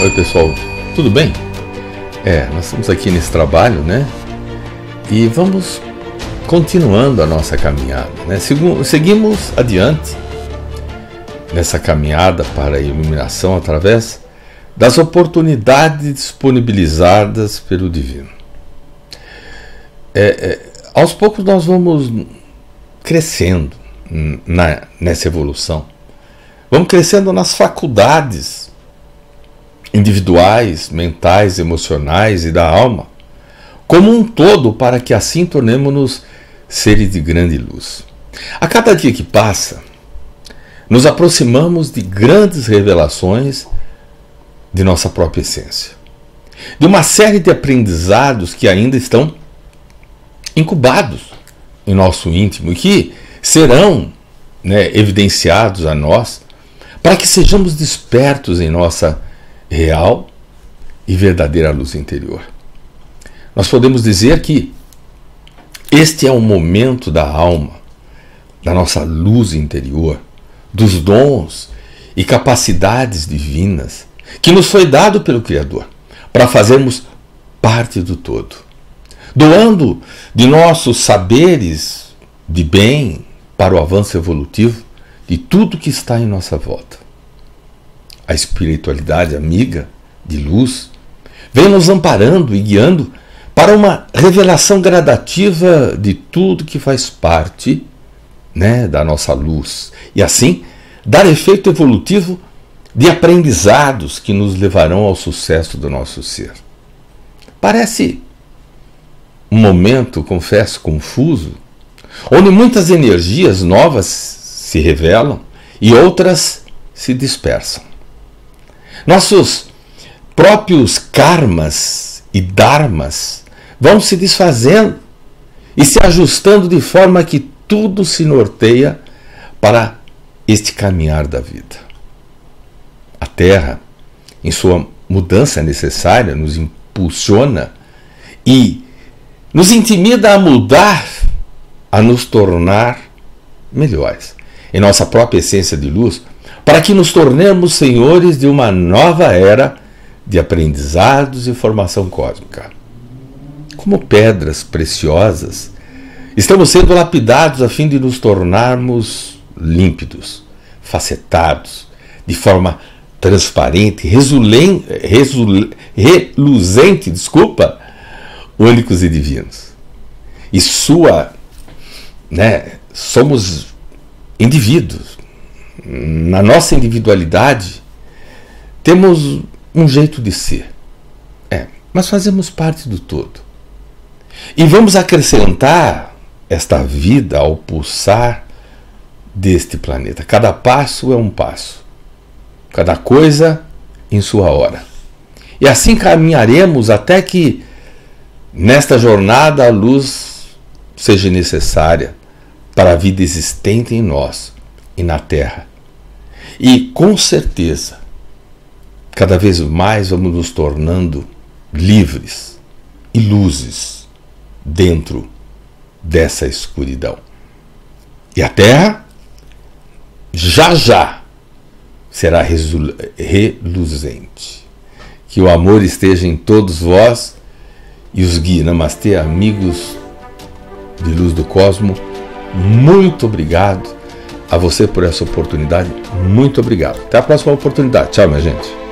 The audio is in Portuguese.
Oi pessoal, tudo bem? Nós estamos aqui nesse trabalho, né? E vamos continuando a nossa caminhada, né? Seguimos adiante nessa caminhada para a iluminação através das oportunidades disponibilizadas pelo Divino. Aos poucos nós vamos crescendo nessa evolução. Vamos crescendo nas faculdades individuais, mentais, emocionais e da alma, como um todo, para que assim tornemos-nos seres de grande luz. A cada dia que passa, nos aproximamos de grandes revelações de nossa própria essência, de uma série de aprendizados que ainda estão incubados em nosso íntimo e que serão, né, evidenciados a nós, para que sejamos despertos em nossa real e verdadeira luz interior. Nós podemos dizer que este é o momento da alma, da nossa luz interior, dos dons e capacidades divinas que nos foi dado pelo Criador, para fazermos parte do todo, doando de nossos saberes de bem para o avanço evolutivo de tudo que está em nossa volta. A espiritualidade amiga de luz vem nos amparando e guiando para uma revelação gradativa de tudo que faz parte, né, da nossa luz, e assim dar efeito evolutivo de aprendizados que nos levarão ao sucesso do nosso ser. Parece um momento, confesso, confuso, onde muitas energias novas se revelam e outras se dispersam. Nossos próprios karmas e dharmas vão se desfazendo e se ajustando de forma que tudo se norteia para este caminhar da vida. A Terra, em sua mudança necessária, nos impulsiona e nos intimida a mudar, a nos tornar melhores em nossa própria essência de luz, para que nos tornemos senhores de uma nova era de aprendizados e formação cósmica. Como pedras preciosas, estamos sendo lapidados a fim de nos tornarmos límpidos, facetados, de forma transparente, reluzente, únicos e divinos. E somos indivíduos. Na nossa individualidade, temos um jeito de ser, mas fazemos parte do todo. E vamos acrescentar esta vida ao pulsar deste planeta. Cada passo é um passo, cada coisa em sua hora. E assim caminharemos até que, nesta jornada, a luz seja necessária para a vida existente em nós e na Terra. E, com certeza, cada vez mais vamos nos tornando livres e luzes dentro dessa escuridão. E a Terra já será reluzente. Que o amor esteja em todos vós e os guie. Namastê, amigos de luz do cosmo. Muito obrigado a você por essa oportunidade. Muito obrigado. Até a próxima oportunidade. Tchau, minha gente.